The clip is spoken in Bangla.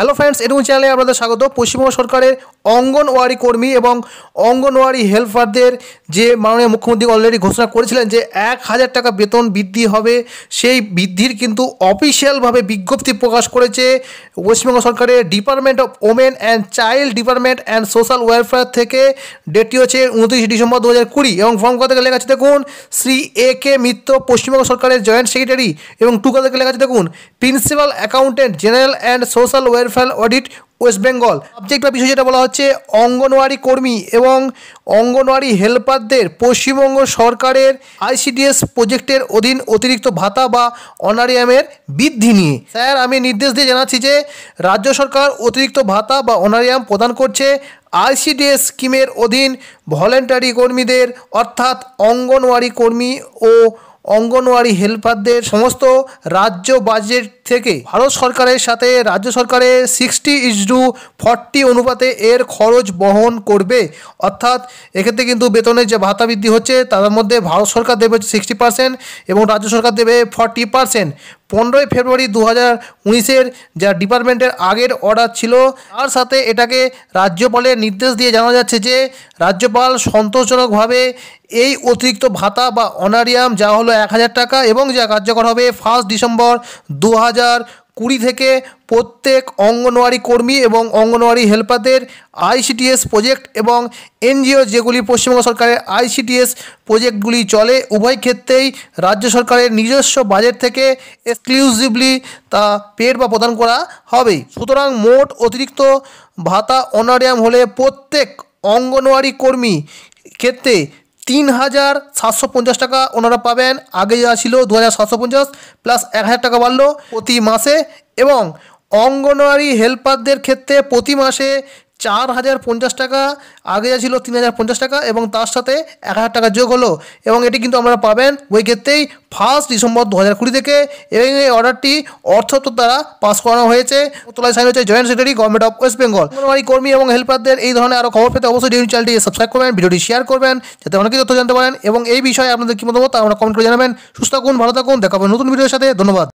हेलो फ्रेंड्स एडुकेशन चैनले आपनादेर स्वागत। पश्चिमबंग सरकारेर अंगनवाड़ी कर्मी एवं अंगनवाड़ी हेल्पारदेर जे माननीय मुख्यमंत्री अलरेडी घोषणा करेछिलेन जे 1000 टाका वेतन बृद्धि होबे, सेई बृद्धिर किन्तु अफिशियल भावे विज्ञप्ति प्रकाश करेछे पश्चिमबंग सरकारेर department of women and child development and social welfare थेके। डेटटी होच्छे 29 डिसेम्बर 2020 एवं फर्म कत लेखा आछे देखुन श्री ए.के. मित्र पश्चिमबंग सरकारेर जॉइंट सेक्रेटारी एवं टू कत लेखा आछे देखुन principal accountant general and social welfare ফেল অডিট ওয়েস্ট বেঙ্গল। সাবজেক্ট বা বিষয় যেটা বলা হচ্ছে অঙ্গনওয়াড়ি কর্মী এবং অঙ্গনওয়াড়ি হেল্পারদের পশ্চিমবঙ্গ সরকারের আইসিডিএস প্রজেক্টের অধীন অতিরিক্ত ভাতা বা অনারিয়ামের বৃদ্ধি নিয়ে। স্যার আমি নির্দেশ দিয়ে জানাচ্ছি যে রাজ্য সরকার অতিরিক্ত ভাতা বা অনারিয়াম প্রদান করছে আইসিডিএস স্কিমের অধীন ভলেন্টারি কর্মীদের অর্থাৎ অঙ্গনওয়াড়ি কর্মী ও अंगनवाड़ी हेल्पारদের समस्त राज्य बजेट থেকে भारत सरकारेর সাথে राज्य सरकारे 60:40 অনুপাতে এর খরচ বহন করবে। অর্থাৎ এক্ষেত্রে কিন্তু বেতনের যে ভাতা বৃদ্ধি হচ্ছে তার মধ্যে भारत सरकार দেবে 60% এবং राज्य सरकार দেবে 40%। 15 ফেব্রুয়ারি 2019 যা ডিপার্টমেন্টের আগের অর্ডার ছিল তার সাথে এটাকে রাজ্যপালের নির্দেশ দিয়ে জানা যাচ্ছে যে রাজ্যপাল সন্তোষজনকভাবে এই অতিরিক্ত ভাতা বা অনারিয়াম যা হলো 1000 টাকা এবং যা কার্যকর হবে 1 ডিসেম্বর 2020 থেকে প্রত্যেক অঙ্গনওয়াড়ি কর্মী এবং অঙ্গনওয়াড়ি হেল্পারদের আইসিডিএস প্রজেক্ট এবং এনজিও যেগুলি পশ্চিমবঙ্গ সরকারের আইসিডিএস প্রজেক্টগুলি চলে উভয় ক্ষেত্রেই রাজ্য সরকারের নিজস্ব বাজেট থেকে এক্সক্লুসিভলি তা পেড বা প্রদান করা হবে। সুতরাং মোট অতিরিক্ত ভাতা অনারিয়াম হলে প্রত্যেক অঙ্গনওয়াড়ি কর্মী ক্ষেত্রে 3750 টাকা ওনারা পাবেন। আগে যা ছিল 2750 প্লাস 1000 টাকা বাড়লো প্রতি মাসে এবং অঙ্গনওয়াড়ি হেল্পারদের ক্ষেত্রে প্রতি মাসে 4050 টাকা, আগে যা ছিল 3050 টাকা এবং তার সাথে 1000 টাকা যোগ হলো এবং এটি কিন্তু আমরা পাবেন ওই ক্ষেত্রেই 1 ডিসেম্বর 2020 থেকে। এবং এই অর্ডারটি অর্থ দপ্তর দ্বারা পাস করানো হয়েছে। তোলায় সাইন হচ্ছে joint secretary government of West Bengal. Anganwadi কর্মী এবং হেল্পারদের এই ধরনের আরও খবর পেতে অবশ্যই এই চ্যানেলটি সাবস্ক্রাইব করবেন, ভিডিওটি শেয়ার করবেন যাতে অনেকে তথ্য জানতে পারেন এবং এই বিষয়ে আপনাদের কী মতামত তা আমরা কমেন্ট করে জানাবেন। সুস্থ থাকুন, ভালো থাকুন, দেখা হবে নতুন ভিডিওর সাথে। ধন্যবাদ।